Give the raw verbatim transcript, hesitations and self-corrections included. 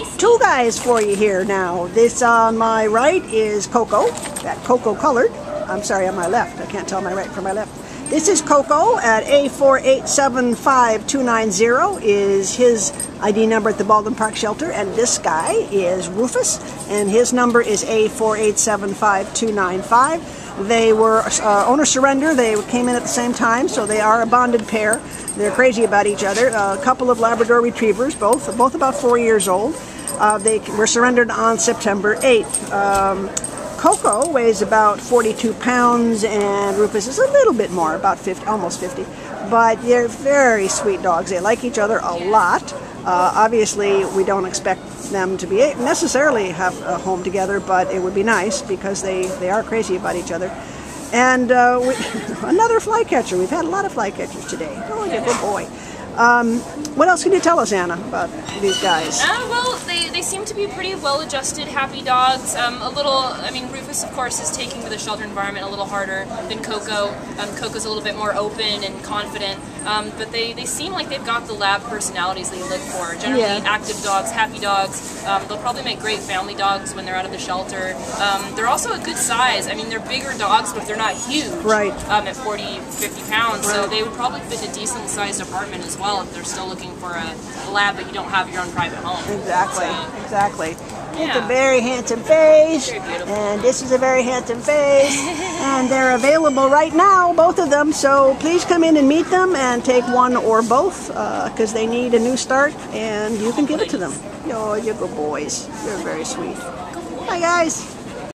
got two guys for you here now. This on my right is Coco, that Coco colored. I'm sorry, on my left. I can't tell my right from my left. This is Coco at A four eight seven five two nine zero is his I D number at the Baldwin Park shelter, and this guy is Rufus, and his number is A four eight seven five two nine five. They were uh, owner surrender. They came in at the same time, so they are a bonded pair. They're crazy about each other. A couple of Labrador Retrievers, both both about four years old. Uh, they were surrendered on September eighth. Um, Coco weighs about forty-two pounds, and Rufus is a little bit more, about fifty, almost fifty. But they're very sweet dogs. They like each other a lot. Uh, obviously, we don't expect them to be necessarily have a home together, but it would be nice because they, they are crazy about each other. And uh, we, another flycatcher. We've had a lot of flycatchers today. Oh, you're a good boy. Um, what else can you tell us, Anna, about these guys? Uh, well, they, they seem to be pretty well-adjusted, happy dogs. Um, a little, I mean, Rufus, of course, is taking to the shelter environment a little harder than Coco. Um, Coco's a little bit more open and confident, um, but they, they seem like they've got the lab personalities they look for. Generally yeah. active dogs, happy dogs. Um, they'll probably make great family dogs when they're out of the shelter. Um, they're also a good size. I mean, they're bigger dogs, but they're not huge. Right. Um, at forty, fifty pounds, right. So they would probably fit a decent-sized apartment as well. Well, if they're still looking for a lab, but you don't have your own private home. Exactly, so, exactly. Yeah. It's a very handsome face, very beautiful. And this is a very handsome face, and they're available right now, both of them, so please come in and meet them and take one or both, because uh, they need a new start, and you can give it to them. Oh, you're good boys. You're very sweet. Hi, guys.